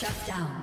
Shut down.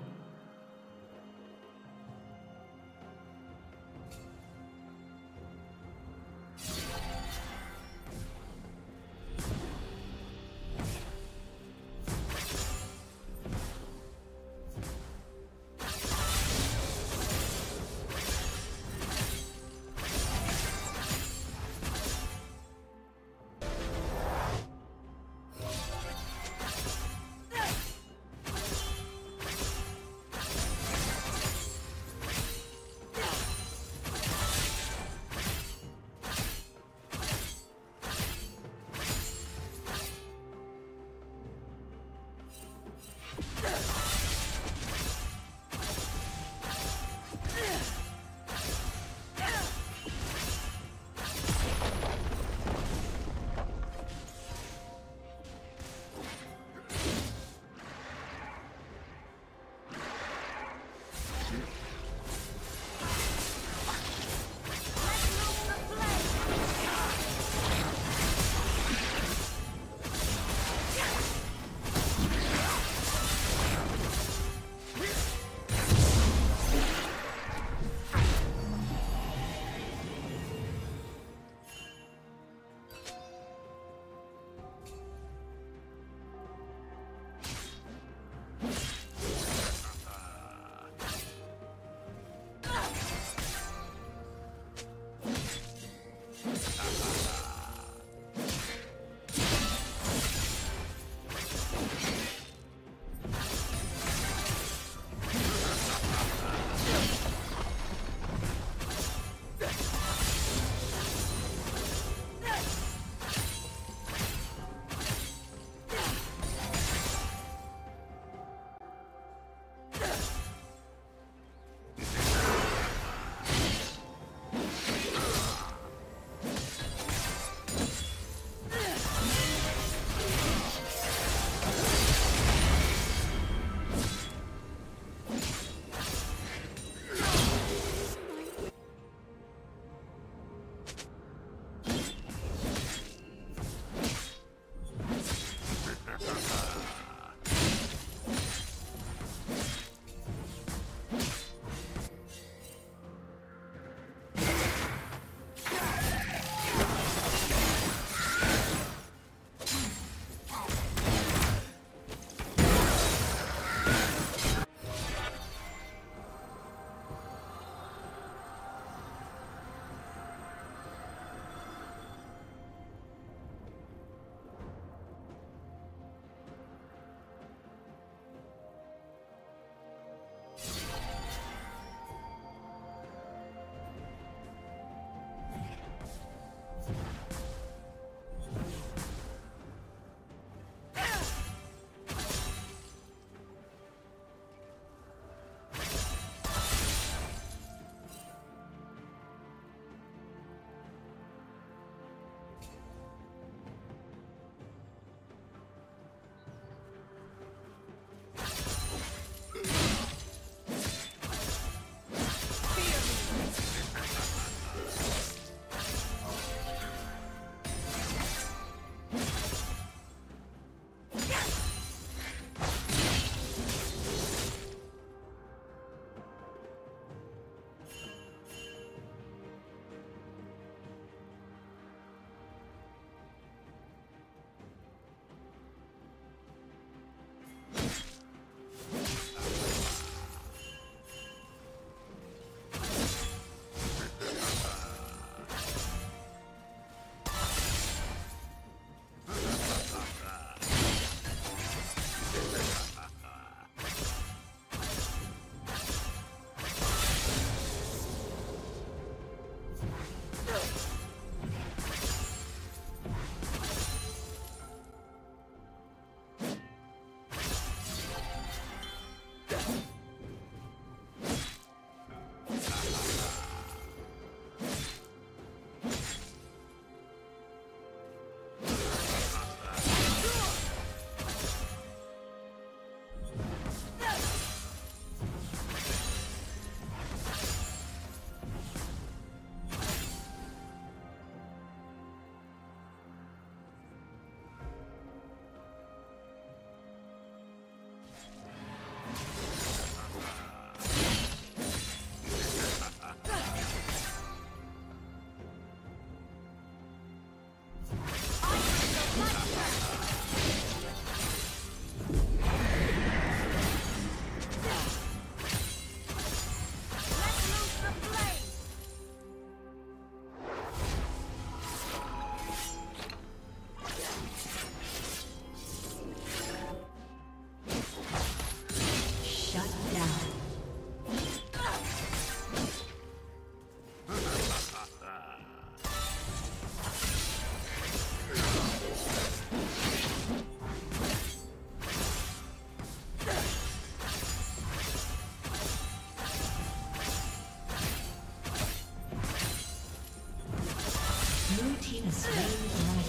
Blue team is playing the dragon.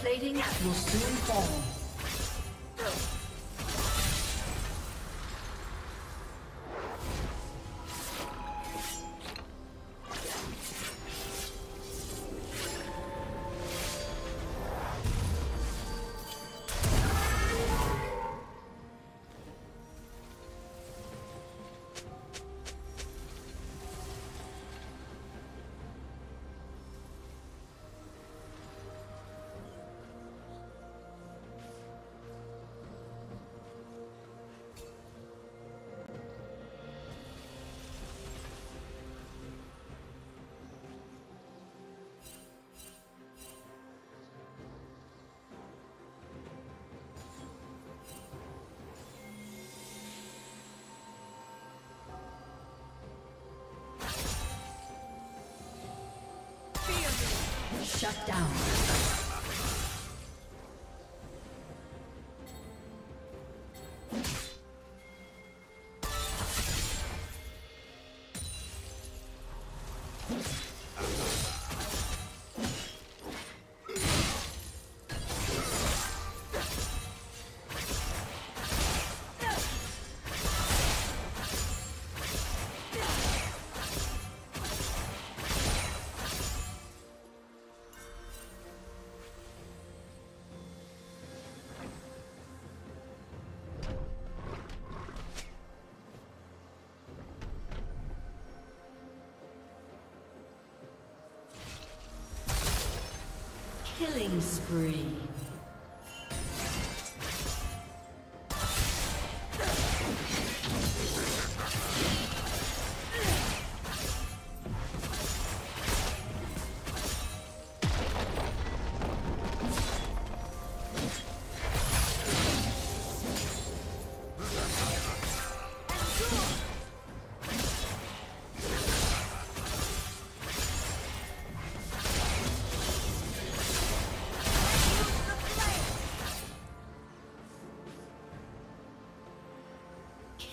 Plating will soon fall. Shut down. Killing spree.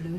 Blue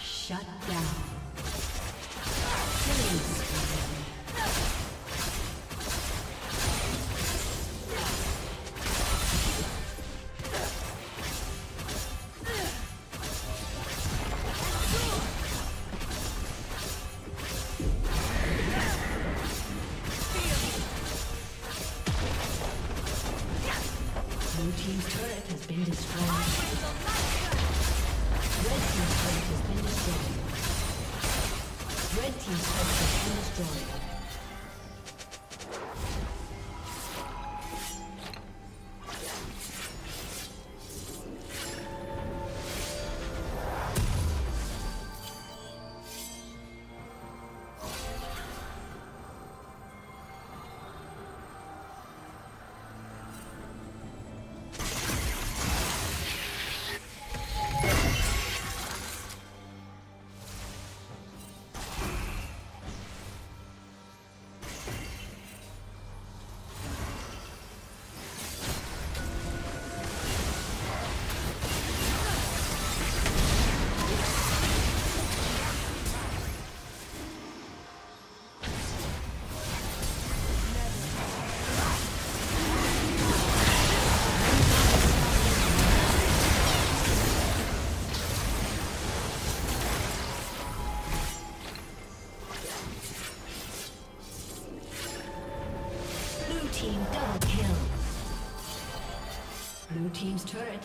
Shut down. Blue team's turret has been destroyed. Red team's turret has been destroyed. Red team's turret has been destroyed. Blue team's turret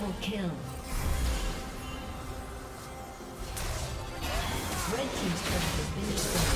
Double kill. Red team's turret has been destroyed.